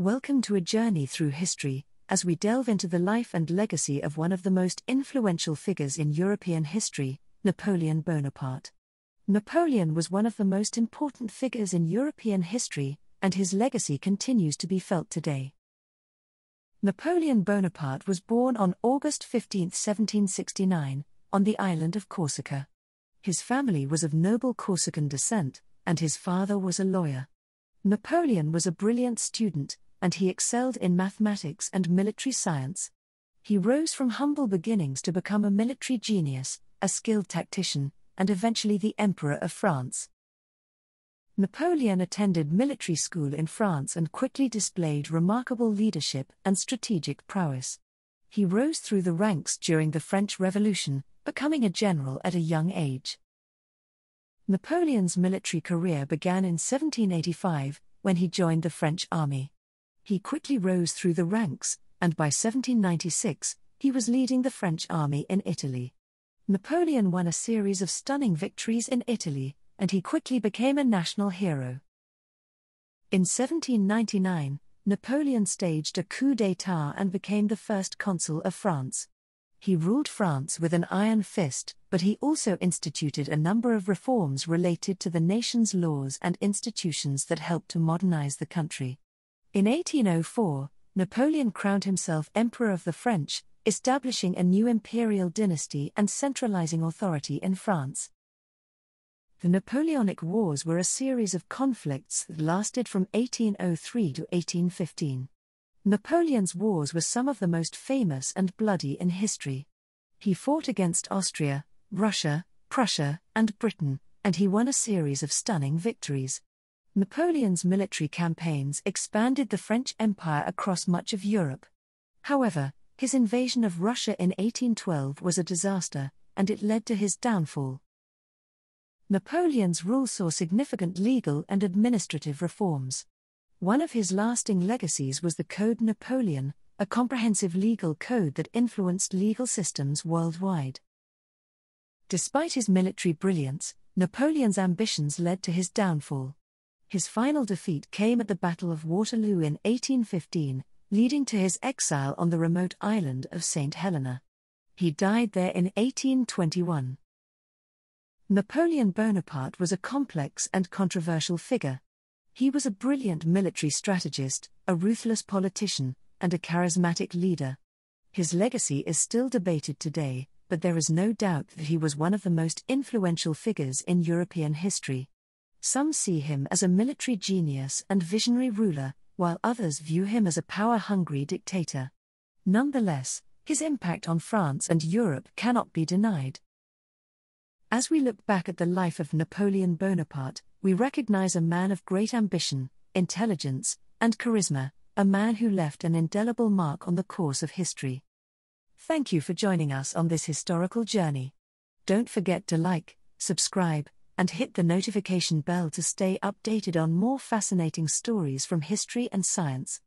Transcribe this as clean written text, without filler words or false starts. Welcome to a journey through history, as we delve into the life and legacy of one of the most influential figures in European history, Napoleon Bonaparte. Napoleon was one of the most important figures in European history, and his legacy continues to be felt today. Napoleon Bonaparte was born on August 15, 1769, on the island of Corsica. His family was of noble Corsican descent, and his father was a lawyer. Napoleon was a brilliant student, and he excelled in mathematics and military science. He rose from humble beginnings to become a military genius, a skilled tactician, and eventually the Emperor of France. Napoleon attended military school in France and quickly displayed remarkable leadership and strategic prowess. He rose through the ranks during the French Revolution, becoming a general at a young age. Napoleon's military career began in 1785, when he joined the French army. He quickly rose through the ranks, and by 1796, he was leading the French army in Italy. Napoleon won a series of stunning victories in Italy, and he quickly became a national hero. In 1799, Napoleon staged a coup d'état and became the first consul of France. He ruled France with an iron fist, but he also instituted a number of reforms related to the nation's laws and institutions that helped to modernize the country. In 1804, Napoleon crowned himself Emperor of the French, establishing a new imperial dynasty and centralizing authority in France. The Napoleonic Wars were a series of conflicts that lasted from 1803 to 1815. Napoleon's wars were some of the most famous and bloody in history. He fought against Austria, Russia, Prussia, and Britain, and he won a series of stunning victories. Napoleon's military campaigns expanded the French Empire across much of Europe. However, his invasion of Russia in 1812 was a disaster, and it led to his downfall. Napoleon's rule saw significant legal and administrative reforms. One of his lasting legacies was the Code Napoleon, a comprehensive legal code that influenced legal systems worldwide. Despite his military brilliance, Napoleon's ambitions led to his downfall. His final defeat came at the Battle of Waterloo in 1815, leading to his exile on the remote island of Saint Helena. He died there in 1821. Napoleon Bonaparte was a complex and controversial figure. He was a brilliant military strategist, a ruthless politician, and a charismatic leader. His legacy is still debated today, but there is no doubt that he was one of the most influential figures in European history. Some see him as a military genius and visionary ruler, while others view him as a power-hungry dictator. Nonetheless, his impact on France and Europe cannot be denied. As we look back at the life of Napoleon Bonaparte, we recognize a man of great ambition, intelligence, and charisma, a man who left an indelible mark on the course of history. Thank you for joining us on this historical journey. Don't forget to like, subscribe, and hit the notification bell to stay updated on more fascinating stories from history and science.